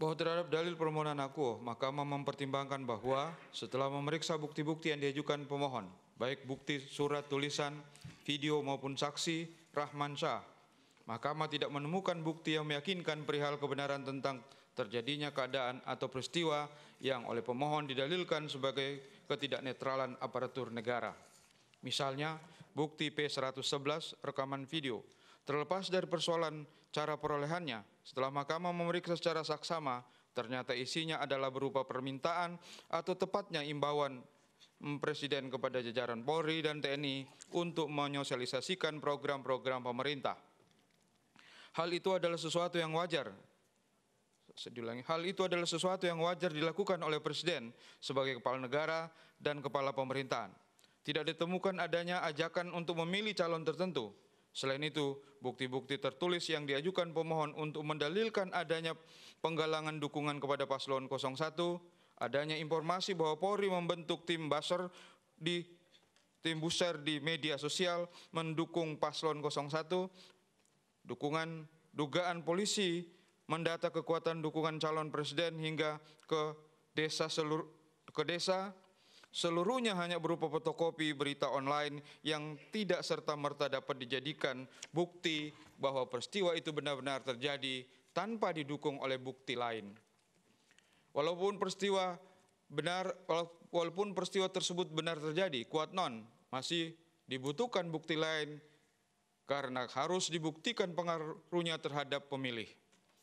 Bahwa terhadap dalil permohonan akuo, Mahkamah mempertimbangkan bahwa setelah memeriksa bukti-bukti yang diajukan pemohon, baik bukti surat tulisan, video maupun saksi Rahman Shah, Mahkamah tidak menemukan bukti yang meyakinkan perihal kebenaran tentang terjadinya keadaan atau peristiwa yang oleh pemohon didalilkan sebagai ketidaknetralan aparatur negara. Misalnya, bukti P111 rekaman video. Terlepas dari persoalan cara perolehannya, setelah Mahkamah memeriksa secara saksama, ternyata isinya adalah berupa permintaan atau tepatnya imbauan Presiden kepada jajaran Polri dan TNI untuk menyosialisasikan program-program pemerintah. Hal itu adalah sesuatu yang wajar. Hal itu adalah sesuatu yang wajar dilakukan oleh Presiden sebagai kepala negara dan kepala pemerintahan. Tidak ditemukan adanya ajakan untuk memilih calon tertentu. Selain itu, bukti-bukti tertulis yang diajukan pemohon untuk mendalilkan adanya penggalangan dukungan kepada Paslon 01, adanya informasi bahwa Polri membentuk tim buser di media sosial mendukung Paslon 01, dugaan polisi mendata kekuatan dukungan calon presiden hingga ke desa. Seluruhnya hanya berupa fotokopi berita online yang tidak serta-merta dapat dijadikan bukti bahwa peristiwa itu benar-benar terjadi tanpa didukung oleh bukti lain. Walaupun peristiwa tersebut benar terjadi, kuat non masih dibutuhkan bukti lain karena harus dibuktikan pengaruhnya terhadap pemilih.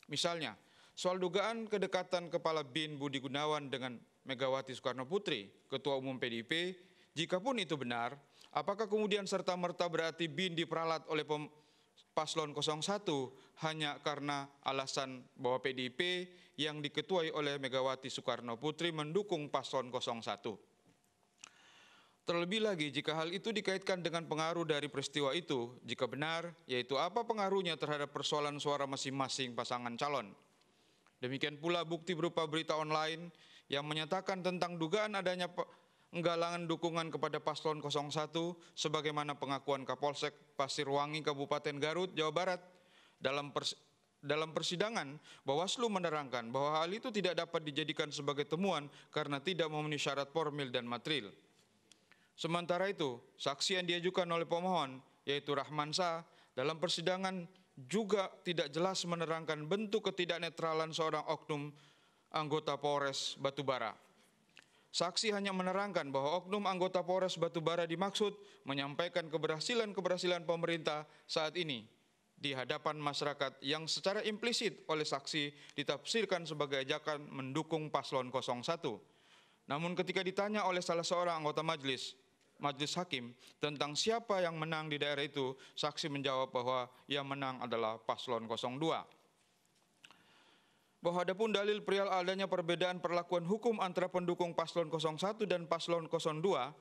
Misalnya, soal dugaan kedekatan Kepala BIN Budi Gunawan dengan Megawati Soekarno Putri, Ketua Umum PDIP, jikapun itu benar, apakah kemudian serta-merta berarti BIN diperalat oleh Paslon 01 hanya karena alasan bahwa PDIP yang diketuai oleh Megawati Soekarno Putri mendukung Paslon 01? Terlebih lagi, jika hal itu dikaitkan dengan pengaruh dari peristiwa itu, jika benar, yaitu apa pengaruhnya terhadap persoalan suara masing-masing pasangan calon. Demikian pula bukti berupa berita online yang menyatakan tentang dugaan adanya penggalangan dukungan kepada Paslon 01 sebagaimana pengakuan Kapolsek Pasir Wangi Kabupaten Garut, Jawa Barat. Dalam persidangan, Bawaslu menerangkan bahwa hal itu tidak dapat dijadikan sebagai temuan karena tidak memenuhi syarat formil dan material. Sementara itu, saksi yang diajukan oleh pemohon, yaitu Rahman Shah, dalam persidangan juga tidak jelas menerangkan bentuk ketidaknetralan seorang oknum anggota Polres Batubara. Saksi hanya menerangkan bahwa oknum anggota Polres Batubara dimaksud menyampaikan keberhasilan-keberhasilan pemerintah saat ini di hadapan masyarakat yang secara implisit oleh saksi ditafsirkan sebagai ajakan mendukung Paslon 01. Namun ketika ditanya oleh salah seorang anggota majelis hakim tentang siapa yang menang di daerah itu, saksi menjawab bahwa yang menang adalah Paslon 02. Bahwa adapun dalil perihal adanya perbedaan perlakuan hukum antara pendukung Paslon 01 dan Paslon 02,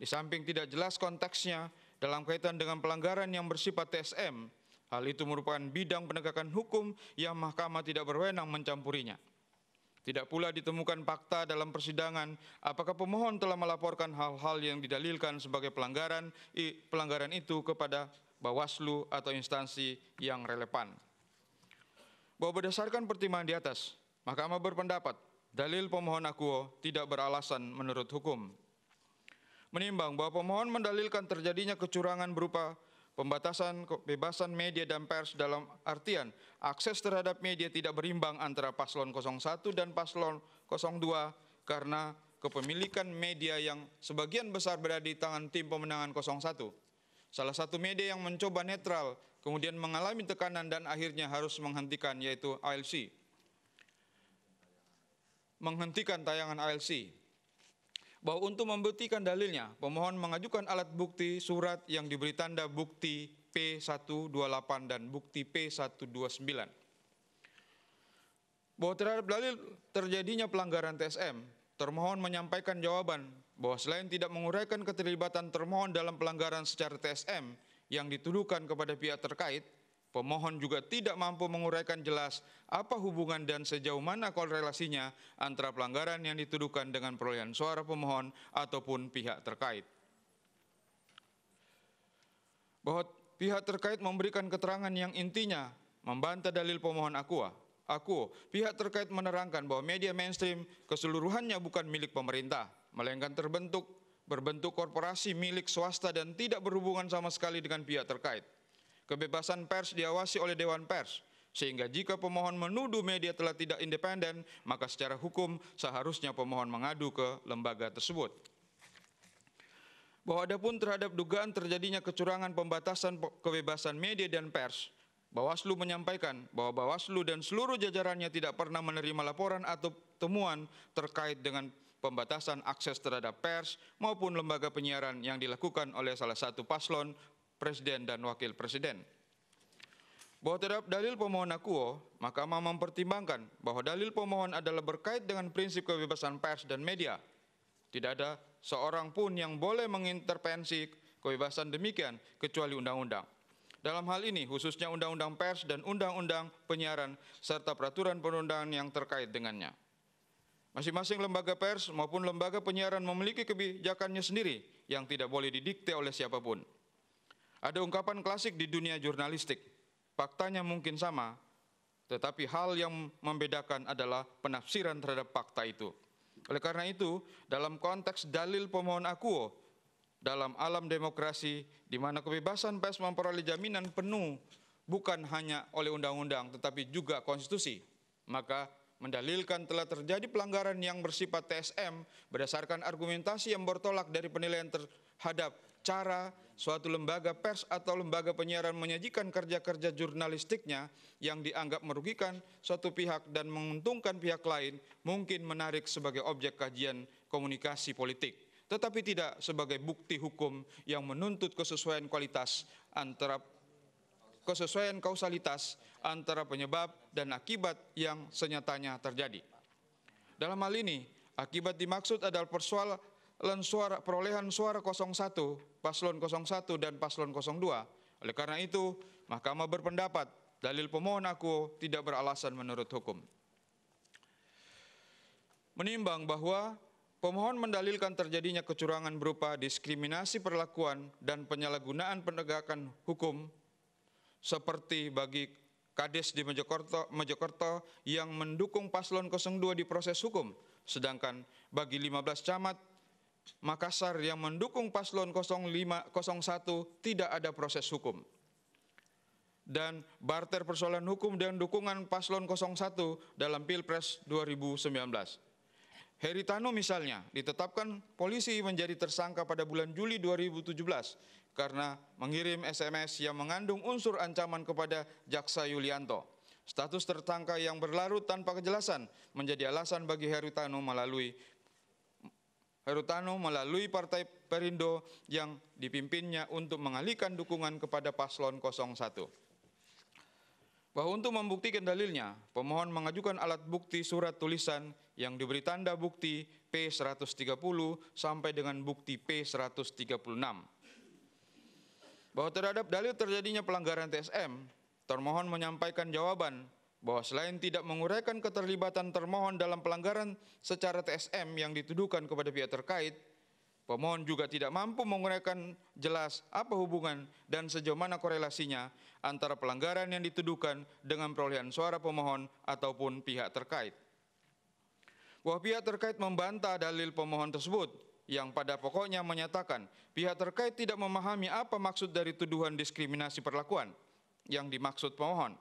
di samping tidak jelas konteksnya dalam kaitan dengan pelanggaran yang bersifat TSM, hal itu merupakan bidang penegakan hukum yang Mahkamah tidak berwenang mencampurinya. Tidak pula ditemukan fakta dalam persidangan apakah pemohon telah melaporkan hal-hal yang didalilkan sebagai pelanggaran itu kepada Bawaslu atau instansi yang relevan. Bahwa berdasarkan pertimbangan di atas, Mahkamah berpendapat dalil pemohon akuo tidak beralasan menurut hukum. Menimbang bahwa pemohon mendalilkan terjadinya kecurangan berupa pembatasan kebebasan media dan pers dalam artian akses terhadap media tidak berimbang antara Paslon 01 dan Paslon 02 karena kepemilikan media yang sebagian besar berada di tangan tim pemenangan 01. Salah satu media yang mencoba netral kemudian mengalami tekanan dan akhirnya harus menghentikan, yaitu ALC. Menghentikan tayangan ALC. Bahwa untuk membuktikan dalilnya, pemohon mengajukan alat bukti surat yang diberi tanda bukti P128 dan bukti P129. Bahwa terhadap dalil terjadinya pelanggaran TSM, termohon menyampaikan jawaban bahwa selain tidak menguraikan keterlibatan termohon dalam pelanggaran secara TSM yang dituduhkan kepada pihak terkait, pemohon juga tidak mampu menguraikan jelas apa hubungan dan sejauh mana korelasinya antara pelanggaran yang dituduhkan dengan perolehan suara pemohon ataupun pihak terkait. Bahwa pihak terkait memberikan keterangan yang intinya membantah dalil pemohon aqua. Aku, pihak terkait menerangkan bahwa media mainstream keseluruhannya bukan milik pemerintah, melainkan berbentuk korporasi milik swasta dan tidak berhubungan sama sekali dengan pihak terkait. Kebebasan pers diawasi oleh Dewan Pers, sehingga jika pemohon menuduh media telah tidak independen, maka secara hukum seharusnya pemohon mengadu ke lembaga tersebut. Bahwa adapun terhadap dugaan terjadinya kecurangan pembatasan kebebasan media dan pers, Bawaslu menyampaikan bahwa Bawaslu dan seluruh jajarannya tidak pernah menerima laporan atau temuan terkait dengan pembatasan akses terhadap pers maupun lembaga penyiaran yang dilakukan oleh salah satu paslon, presiden dan wakil presiden. Bahwa terhadap dalil pemohon akuo, Mahkamah mempertimbangkan bahwa dalil pemohon adalah berkait dengan prinsip kebebasan pers dan media. Tidak ada seorang pun yang boleh mengintervensi kebebasan demikian kecuali undang-undang. Dalam hal ini, khususnya Undang-Undang Pers dan Undang-Undang Penyiaran, serta peraturan perundangan yang terkait dengannya. Masing-masing lembaga pers maupun lembaga penyiaran memiliki kebijakannya sendiri yang tidak boleh didikte oleh siapapun. Ada ungkapan klasik di dunia jurnalistik, faktanya mungkin sama, tetapi hal yang membedakan adalah penafsiran terhadap fakta itu. Oleh karena itu, dalam konteks dalil pemohon akuo, dalam alam demokrasi, di mana kebebasan pers memperoleh jaminan penuh bukan hanya oleh undang-undang tetapi juga konstitusi, maka mendalilkan telah terjadi pelanggaran yang bersifat TSM berdasarkan argumentasi yang bertolak dari penilaian terhadap cara suatu lembaga pers atau lembaga penyiaran menyajikan kerja-kerja jurnalistiknya yang dianggap merugikan suatu pihak dan menguntungkan pihak lain, mungkin menarik sebagai objek kajian komunikasi politik, tetapi tidak sebagai bukti hukum yang menuntut kesesuaian kausalitas antara penyebab dan akibat yang senyatanya terjadi. Dalam hal ini, akibat dimaksud adalah perolehan suara 01, paslon 01 dan paslon 02. Oleh karena itu, Mahkamah berpendapat dalil pemohon aku tidak beralasan menurut hukum. Menimbang bahwa pemohon mendalilkan terjadinya kecurangan berupa diskriminasi perlakuan dan penyalahgunaan penegakan hukum seperti bagi Kades di Mojokerto yang mendukung Paslon 02 di proses hukum, sedangkan bagi 15 camat Makassar yang mendukung Paslon 05, 01 tidak ada proses hukum. Dan barter persoalan hukum dan dukungan Paslon 01 dalam Pilpres 2019. Heritano misalnya ditetapkan polisi menjadi tersangka pada bulan Juli 2017 karena mengirim SMS yang mengandung unsur ancaman kepada Jaksa Yulianto. Status tersangka yang berlarut tanpa kejelasan menjadi alasan bagi Heritano melalui Partai Perindo yang dipimpinnya untuk mengalihkan dukungan kepada Paslon 01. Bahwa untuk membuktikan dalilnya, pemohon mengajukan alat bukti surat tulisan yang diberi tanda bukti P130 sampai dengan bukti P136. Bahwa terhadap dalil terjadinya pelanggaran TSM, termohon menyampaikan jawaban bahwa selain tidak menguraikan keterlibatan termohon dalam pelanggaran secara TSM yang dituduhkan kepada pihak terkait, pemohon juga tidak mampu menguraikan jelas apa hubungan dan sejauh mana korelasinya antara pelanggaran yang dituduhkan dengan perolehan suara pemohon ataupun pihak terkait. Bahwa pihak terkait membantah dalil pemohon tersebut yang pada pokoknya menyatakan pihak terkait tidak memahami apa maksud dari tuduhan diskriminasi perlakuan yang dimaksud pemohon.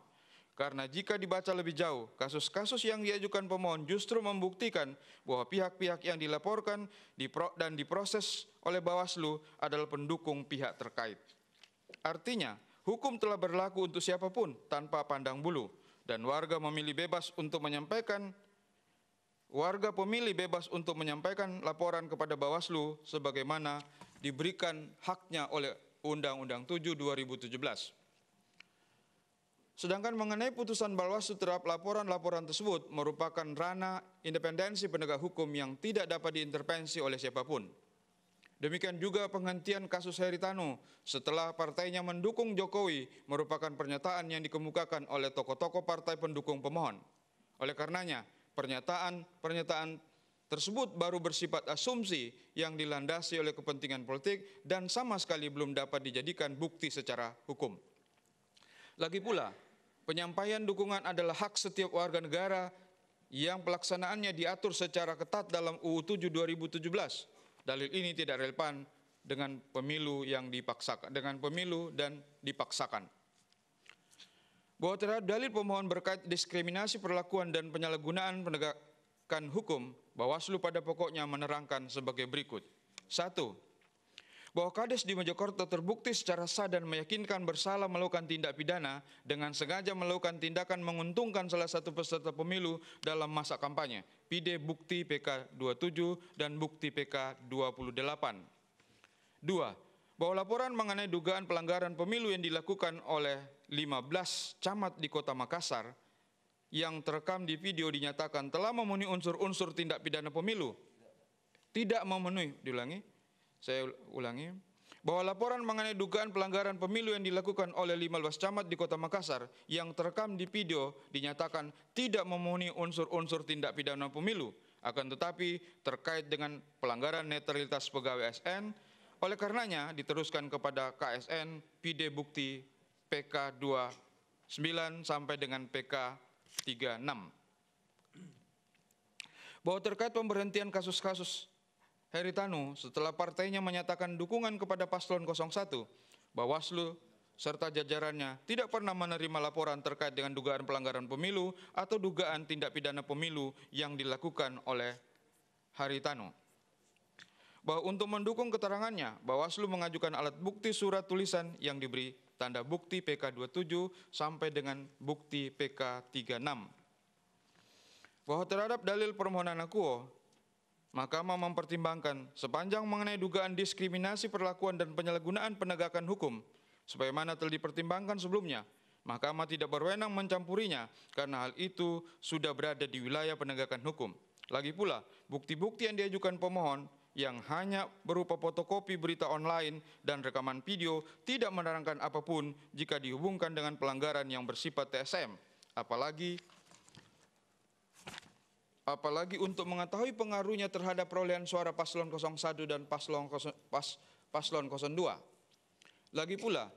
Karena jika dibaca lebih jauh, kasus-kasus yang diajukan pemohon justru membuktikan bahwa pihak-pihak yang dilaporkan dan diproses oleh Bawaslu adalah pendukung pihak terkait. Artinya, hukum telah berlaku untuk siapapun tanpa pandang bulu, dan warga pemilih bebas untuk menyampaikan laporan kepada Bawaslu sebagaimana diberikan haknya oleh Undang-Undang 7 2017. Sedangkan mengenai putusan Bawaslu terhadap laporan-laporan tersebut merupakan ranah independensi penegak hukum yang tidak dapat diintervensi oleh siapapun. Demikian juga penghentian kasus Heritano setelah partainya mendukung Jokowi merupakan pernyataan yang dikemukakan oleh tokoh-tokoh partai pendukung pemohon. Oleh karenanya, pernyataan tersebut baru bersifat asumsi yang dilandasi oleh kepentingan politik dan sama sekali belum dapat dijadikan bukti secara hukum. Lagi pula, Penyampaian dukungan adalah hak setiap warga negara yang pelaksanaannya diatur secara ketat dalam UU 7 2017. Dalil ini tidak relevan dengan pemilu yang dipaksakan, dengan pemilu dan dipaksakan. Bahwa terhadap dalil pemohon berkait diskriminasi perlakuan dan penyalahgunaan penegakan hukum, Bawaslu pada pokoknya menerangkan sebagai berikut. 1. Bahwa Kades di Mojokerto terbukti secara sah dan meyakinkan bersalah melakukan tindak pidana dengan sengaja melakukan tindakan menguntungkan salah satu peserta pemilu dalam masa kampanye. Pide bukti PK 27 dan bukti PK 28. 2. Bahwa laporan mengenai dugaan pelanggaran pemilu yang dilakukan oleh 15 camat di Kota Makassar yang terekam di video dinyatakan telah memenuhi unsur-unsur tindak pidana pemilu. Tidak memenuhi, Saya ulangi, bahwa laporan mengenai dugaan pelanggaran pemilu yang dilakukan oleh 15 camat di Kota Makassar yang terekam di video dinyatakan tidak memenuhi unsur-unsur tindak pidana pemilu, akan tetapi terkait dengan pelanggaran netralitas pegawai ASN, oleh karenanya diteruskan kepada KSN PD bukti PK 29 sampai dengan PK 36. Bahwa terkait pemberhentian kasus-kasus Heritano setelah partainya menyatakan dukungan kepada Paslon 01, Bawaslu serta jajarannya tidak pernah menerima laporan terkait dengan dugaan pelanggaran pemilu atau dugaan tindak pidana pemilu yang dilakukan oleh Heritano. Bahwa untuk mendukung keterangannya, Bawaslu mengajukan alat bukti surat tulisan yang diberi tanda bukti PK 27 sampai dengan bukti PK 36. Bahwa terhadap dalil permohonan akuo, Mahkamah mempertimbangkan sepanjang mengenai dugaan diskriminasi perlakuan dan penyalahgunaan penegakan hukum, sebagaimana telah dipertimbangkan sebelumnya, Mahkamah tidak berwenang mencampurinya karena hal itu sudah berada di wilayah penegakan hukum. Lagi pula, bukti-bukti yang diajukan pemohon yang hanya berupa fotokopi berita online dan rekaman video tidak menerangkan apapun jika dihubungkan dengan pelanggaran yang bersifat TSM, apalagi untuk mengetahui pengaruhnya terhadap perolehan suara Paslon 01 dan Paslon 02. Lagi pula,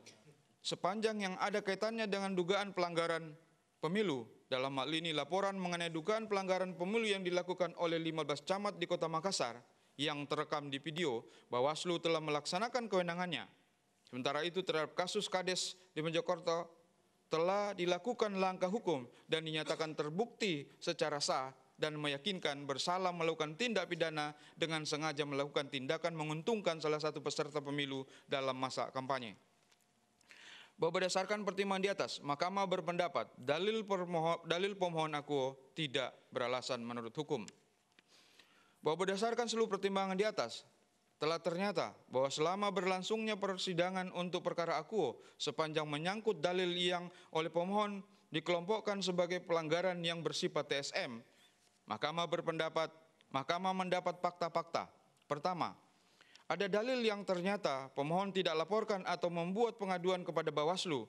sepanjang yang ada kaitannya dengan dugaan pelanggaran pemilu, dalam hal ini laporan mengenai dugaan pelanggaran pemilu yang dilakukan oleh 15 camat di Kota Makassar yang terekam di video, Bawaslu telah melaksanakan kewenangannya. Sementara itu terhadap kasus Kades di Mojokerto telah dilakukan langkah hukum dan dinyatakan terbukti secara sah dan meyakinkan bersalah melakukan tindak pidana dengan sengaja melakukan tindakan menguntungkan salah satu peserta pemilu dalam masa kampanye. Bahwa berdasarkan pertimbangan di atas, Mahkamah berpendapat dalil pemohon akuo tidak beralasan menurut hukum. Bahwa berdasarkan seluruh pertimbangan di atas, telah ternyata bahwa selama berlangsungnya persidangan untuk perkara akuo, sepanjang menyangkut dalil yang oleh pemohon dikelompokkan sebagai pelanggaran yang bersifat TSM, Mahkamah mendapat fakta-fakta. Pertama, ada dalil yang ternyata pemohon tidak laporkan atau membuat pengaduan kepada Bawaslu,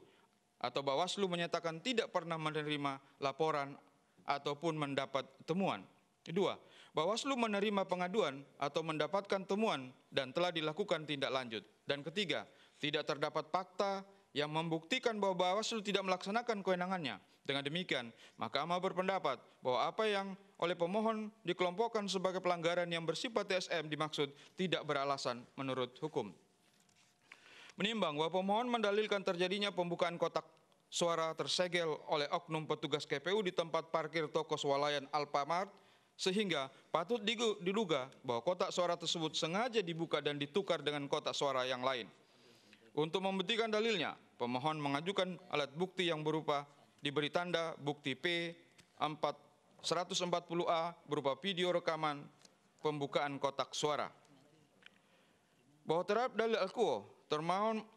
atau Bawaslu menyatakan tidak pernah menerima laporan ataupun mendapat temuan. Kedua, Bawaslu menerima pengaduan atau mendapatkan temuan dan telah dilakukan tindak lanjut. Dan ketiga, tidak terdapat fakta yang membuktikan bahwa Bawaslu tidak melaksanakan kewenangannya. Dengan demikian, Mahkamah berpendapat bahwa apa yang oleh pemohon dikelompokkan sebagai pelanggaran yang bersifat TSM dimaksud tidak beralasan menurut hukum. Menimbang bahwa pemohon mendalilkan terjadinya pembukaan kotak suara tersegel oleh oknum petugas KPU di tempat parkir toko swalayan Alfa Mart, sehingga patut diduga bahwa kotak suara tersebut sengaja dibuka dan ditukar dengan kotak suara yang lain. Untuk membuktikan dalilnya, pemohon mengajukan alat bukti yang berupa diberi tanda bukti P140A berupa video rekaman pembukaan kotak suara. Bahwa terhadap dalil akuo,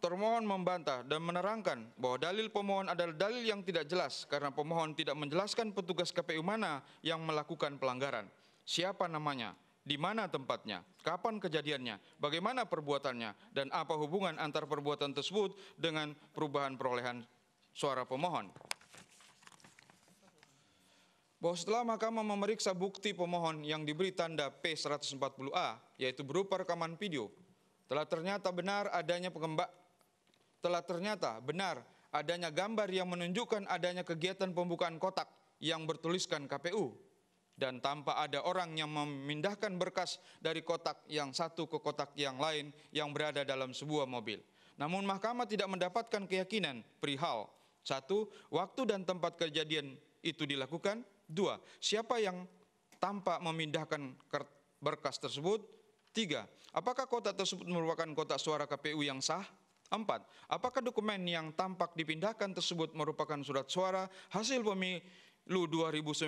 termohon membantah dan menerangkan bahwa dalil pemohon adalah dalil yang tidak jelas karena pemohon tidak menjelaskan petugas KPU mana yang melakukan pelanggaran, siapa namanya, di mana tempatnya, kapan kejadiannya, bagaimana perbuatannya, dan apa hubungan antar perbuatan tersebut dengan perubahan perolehan suara pemohon. Bahwa setelah Mahkamah memeriksa bukti pemohon yang diberi tanda P140A, yaitu berupa rekaman video, telah ternyata benar adanya gambar yang menunjukkan adanya kegiatan pembukaan kotak yang bertuliskan KPU, dan tanpa ada orang yang memindahkan berkas dari kotak yang satu ke kotak yang lain yang berada dalam sebuah mobil. Namun mahkamah tidak mendapatkan keyakinan perihal 1. Waktu dan tempat kejadian itu dilakukan. 2. Siapa yang tanpa memindahkan berkas tersebut. 3. Apakah kotak tersebut merupakan kotak suara KPU yang sah? 4. Apakah dokumen yang tampak dipindahkan tersebut merupakan surat suara hasil pemilu 2019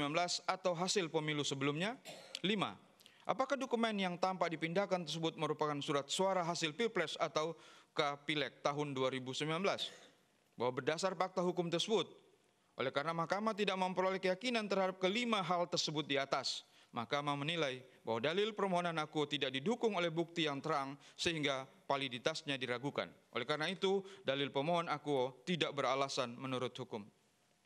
atau hasil pemilu sebelumnya? 5. Apakah dokumen yang tampak dipindahkan tersebut merupakan surat suara hasil Pilpres atau Pileg tahun 2019? Bahwa berdasar fakta hukum tersebut, oleh karena mahkamah tidak memperoleh keyakinan terhadap kelima hal tersebut di atas, mahkamah menilai bahwa dalil permohonan aku tidak didukung oleh bukti yang terang sehingga validitasnya diragukan. Oleh karena itu, dalil pemohon aku tidak beralasan menurut hukum.